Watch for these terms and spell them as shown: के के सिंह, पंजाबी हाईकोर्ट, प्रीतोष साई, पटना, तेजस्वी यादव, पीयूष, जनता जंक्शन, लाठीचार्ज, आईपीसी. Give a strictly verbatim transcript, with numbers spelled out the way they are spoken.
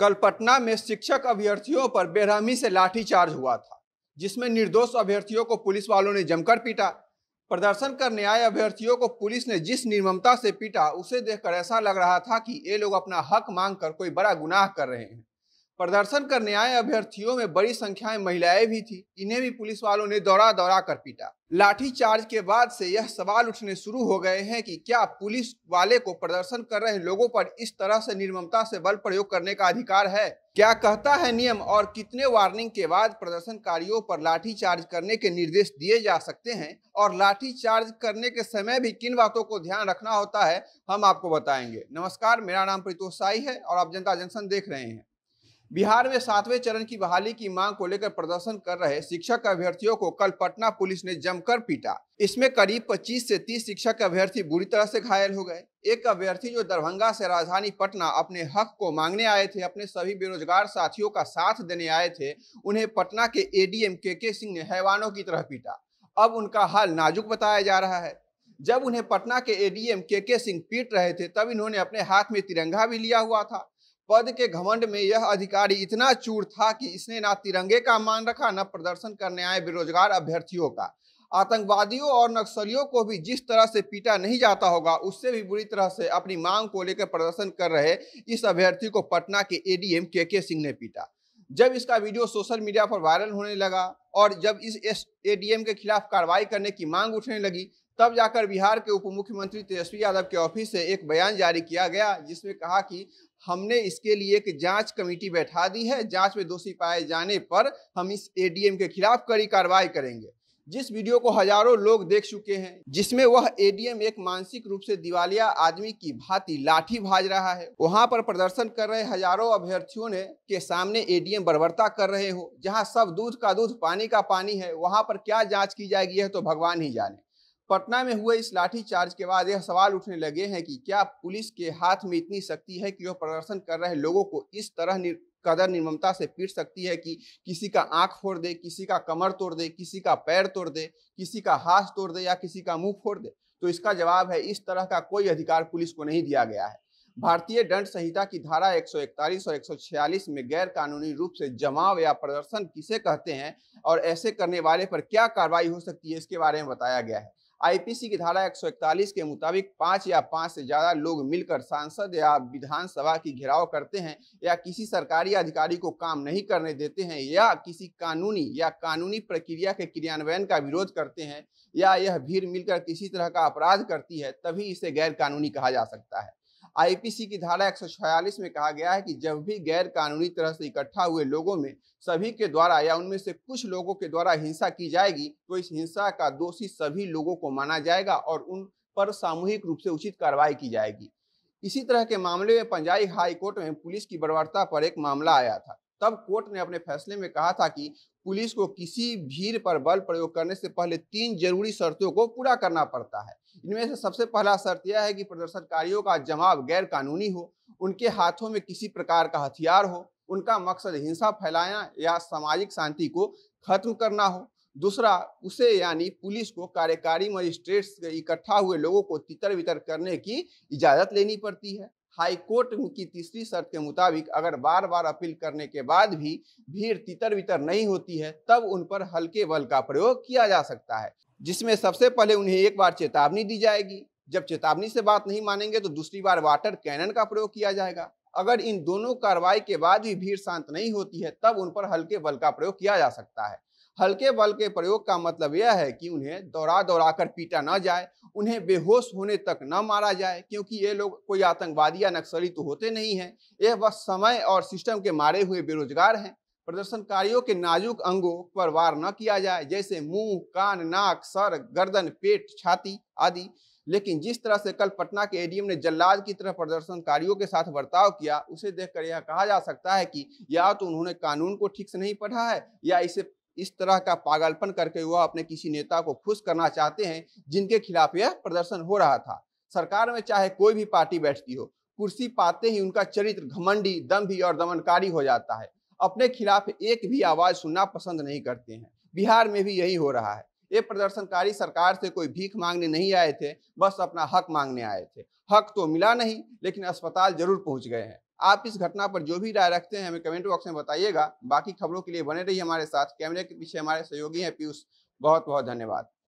कल पटना में शिक्षक अभ्यर्थियों पर बेरहमी से लाठीचार्ज हुआ था, जिसमें निर्दोष अभ्यर्थियों को पुलिस वालों ने जमकर पीटा। प्रदर्शन करने आए अभ्यर्थियों को पुलिस ने जिस निर्ममता से पीटा, उसे देखकर ऐसा लग रहा था कि ये लोग अपना हक मांगकर कोई बड़ा गुनाह कर रहे हैं। प्रदर्शन करने आए अभ्यर्थियों में बड़ी संख्या में महिलाएं भी थी। इन्हें भी पुलिस वालों ने दौड़ा दौड़ा कर पीटा। लाठीचार्ज के बाद से यह सवाल उठने शुरू हो गए हैं कि क्या पुलिस वाले को प्रदर्शन कर रहे लोगों पर इस तरह से निर्ममता से बल प्रयोग करने का अधिकार है? क्या कहता है नियम और कितने वार्निंग के बाद प्रदर्शनकारियों पर लाठीचार्ज करने के निर्देश दिए जा सकते हैं? और लाठीचार्ज करने के समय भी किन बातों को ध्यान रखना होता है, हम आपको बताएंगे। नमस्कार, मेरा नाम प्रीतोष साई है और आप जनता जंक्शन देख रहे हैं। बिहार में सातवें चरण की बहाली की मांग को लेकर प्रदर्शन कर रहे शिक्षक अभ्यर्थियों को कल पटना पुलिस ने जमकर पीटा। इसमें करीब पच्चीस से तीस शिक्षक अभ्यर्थी बुरी तरह से घायल हो गए। एक अभ्यर्थी जो दरभंगा से राजधानी पटना अपने हक को मांगने आए थे, अपने सभी बेरोजगार साथियों का साथ देने आए थे, उन्हें पटना के एडीएम के के सिंह ने हैवानों की तरह पीटा। अब उनका हाल नाजुक बताया जा रहा है। जब उन्हें पटना के एडीएम के के सिंह पीट रहे थे, तब इन्होंने अपने हाथ में तिरंगा भी लिया हुआ था। पद के घमंड में यह अधिकारी इतना चूर था कि इसने ना तिरंगे का मान रखा, न प्रदर्शन करने आए बेरोजगार अभ्यर्थियों का। आतंकवादियों और नक्सलियों को भी जिस तरह से पीटा नहीं जाता होगा, उससे भी बुरी तरह से अपनी मांग को लेकर प्रदर्शन कर रहे इस अभ्यर्थी को पटना के एडीएम के के सिंह ने पीटा। जब इसका वीडियो सोशल मीडिया पर वायरल होने लगा और जब इस एडीएम के खिलाफ कार्रवाई करने की मांग उठने लगी, तब जाकर बिहार के उप मुख्यमंत्री तेजस्वी यादव के ऑफिस से एक बयान जारी किया गया, जिसमें कहा कि हमने इसके लिए एक जांच कमेटी बैठा दी है। जांच में दोषी पाए जाने पर हम इस एडीएम के खिलाफ कड़ी कार्रवाई करेंगे। जिस वीडियो को हजारों लोग देख चुके हैं, जिसमें वह एडीएम एक मानसिक रूप से दिवालिया आदमी की भांति लाठी भाज रहा है। वहां पर प्रदर्शन कर रहे हजारों अभ्यर्थियों ने के सामने एडीएम बर्बरता कर रहे हो। जहां सब दूध का दूध पानी का पानी है, वहां पर क्या जाँच की जाएगी, यह तो भगवान ही जाने। पटना में हुए इस लाठीचार्ज के बाद यह सवाल उठने लगे हैं कि क्या पुलिस के हाथ में इतनी शक्ति है कि वह प्रदर्शन कर रहे लोगों को इस तरह निर, कदर निर्ममता से पीट सकती है कि किसी का आंख फोड़ दे, किसी का कमर तोड़ दे, किसी का पैर तोड़ दे, किसी का हाथ तोड़ दे या किसी का मुंह फोड़ दे? तो इसका जवाब है, इस तरह का कोई अधिकार पुलिस को नहीं दिया गया है। भारतीय दंड संहिता की धारा एक सौ इकतालीस और एक सौ छियालीस में गैर कानूनी रूप से जमाव या प्रदर्शन किसे कहते हैं और ऐसे करने वाले पर क्या कार्रवाई हो सकती है, इसके बारे में बताया गया है। आईपीसी की धारा एक सौ इकतालीस के मुताबिक पांच या पांच से ज्यादा लोग मिलकर सांसद या विधानसभा की घेराव करते हैं या किसी सरकारी अधिकारी को काम नहीं करने देते हैं या किसी कानूनी या कानूनी प्रक्रिया के क्रियान्वयन का विरोध करते हैं या यह भीड़ मिलकर किसी तरह का अपराध करती है, तभी इसे गैर कानूनी कहा जा सकता है। आईपीसी की धारा एक सौ छियालीस में कहा गया है कि जब भी गैर कानूनी तरह से इकट्ठा हुए लोगों में सभी के द्वारा या उनमें से कुछ लोगों के द्वारा हिंसा की जाएगी, तो इस हिंसा का दोषी सभी लोगों को माना जाएगा और उन पर सामूहिक रूप से उचित कार्रवाई की जाएगी। इसी तरह के मामले में पंजाबी हाईकोर्ट में पुलिस की बर्बरता पर एक मामला आया था। तब कोर्ट ने अपने फैसले में कहा था कि पुलिस को किसी भीड़ पर बल प्रयोग करने से पहले तीन जरूरी शर्तों को पूरा करना पड़ता है। इनमें से सबसे पहला शर्त यह है कि प्रदर्शनकारियों का जमाव गैर कानूनी हो, उनके हाथों में किसी प्रकार का हथियार हो, उनका मकसद हिंसा फैलाना या सामाजिक शांति को खत्म करना हो। दूसरा, उसे यानी पुलिस को कार्यकारी मजिस्ट्रेट से इकट्ठा हुए लोगों को तितर बितर करने की इजाजत लेनी पड़ती है। हाईकोर्ट की तीसरी शर्त के मुताबिक अगर बार बार अपील करने के बाद भी भीड़ तितर बितर नहीं होती है, तब उन पर हल्के बल का प्रयोग किया जा सकता है, जिसमें सबसे पहले उन्हें एक बार चेतावनी दी जाएगी। जब चेतावनी से बात नहीं मानेंगे तो दूसरी बार वाटर कैनन का प्रयोग किया जाएगा। अगर इन दोनों कार्रवाई के बाद भी भीड़ शांत नहीं होती है, तब उन पर हल्के बल का प्रयोग किया जा सकता है। हल्के बल के प्रयोग का मतलब यह है कि उन्हें दौड़ा दौड़ा कर पीटा न जाए, उन्हें बेहोश होने तक न मारा जाए, क्योंकि ये लोग कोई आतंकवादी या नक्सली तो होते नहीं हैं। ये बस समय और सिस्टम के मारे हुए बेरोजगार हैं। प्रदर्शनकारियों के नाजुक अंगों पर वार न किया जाए, जैसे मुंह, कान, नाक, सर, गर्दन, पेट, छाती आदि। लेकिन जिस तरह से कल पटना के एडीएम ने जल्लाद की तरह प्रदर्शनकारियों के साथ बर्ताव किया, उसे देखकर यह कहा जा सकता है कि या तो उन्होंने कानून को ठीक से नहीं पढ़ा है या इसे इस तरह का पागलपन करके वह अपने किसी नेता को खुश करना चाहते हैं जिनके खिलाफ यह प्रदर्शन हो रहा था। सरकार में चाहे कोई भी पार्टी बैठती हो, कुर्सी पाते ही उनका चरित्र घमंडी, दंभी और दमनकारी हो जाता है। अपने खिलाफ एक भी आवाज सुनना पसंद नहीं करते हैं। बिहार में भी यही हो रहा है। ये प्रदर्शनकारी सरकार से कोई भीख मांगने नहीं आए थे, बस अपना हक मांगने आए थे। हक तो मिला नहीं, लेकिन अस्पताल जरूर पहुंच गए हैं। आप इस घटना पर जो भी राय रखते हैं हमें कमेंट बॉक्स में बताइएगा। बाकी खबरों के लिए बने रहिए हमारे साथ, कैमरे के पीछे हमारे सहयोगी हैं पीयूष। बहुत बहुत धन्यवाद।